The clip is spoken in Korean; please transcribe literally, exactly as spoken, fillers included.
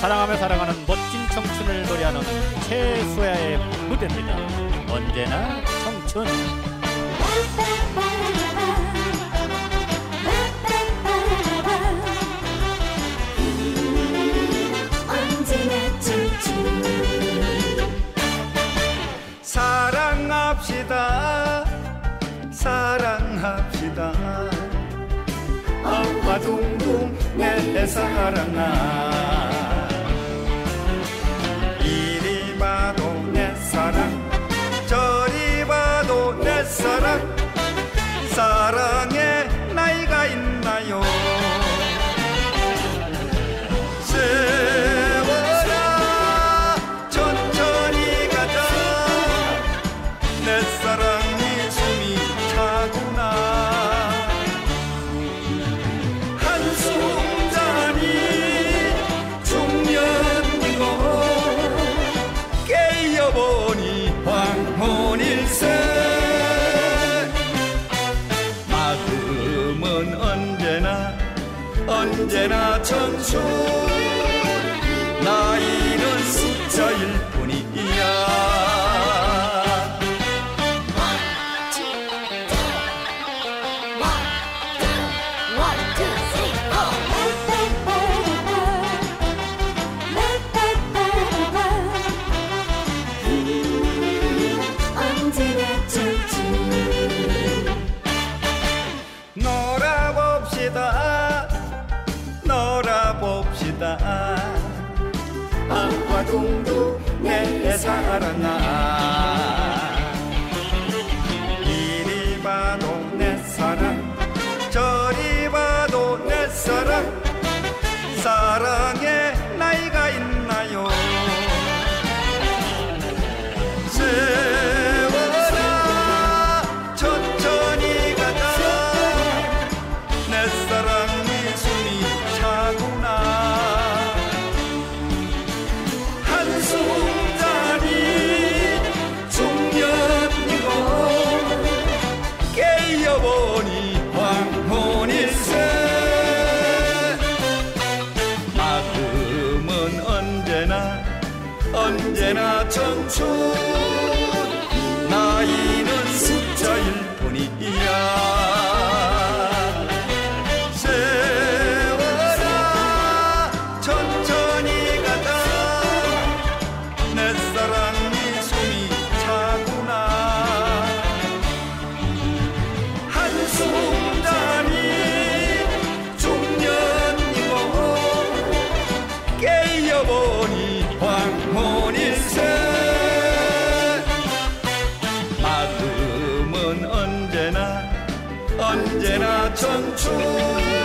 사랑하며 살아가는 멋진 청춘을 노래하는 최소야의 무대입니다. 언제나 청춘. 언제나 청춘. 사랑합시다, 사랑합시다. 엄마 둥둥 내 사랑아. 이리 봐도 내 사랑, 저리 봐도 내 사랑. 사랑에 나이가 있나요? 세월아 천천히 가자. 내 사랑이 숨이 차구나. 마음은 언제나 언제나 청춘. 나이는 숫자일 뿐이야. 놀아봅시다, 놀아봅시다. 아빠 둥둥 내 사랑아. 이리 봐도 내 사랑, 저리 봐도 내 사랑. 사랑에 나이가 있나요? 언제나 청춘. 나이는 숫자일 뿐이야. 세월아 천천히 가다. 내 사랑이 숨이 차구나. 한순간이 중년이고 깨어보니 황혼 일세. 마음은 언제나 언제나 청춘.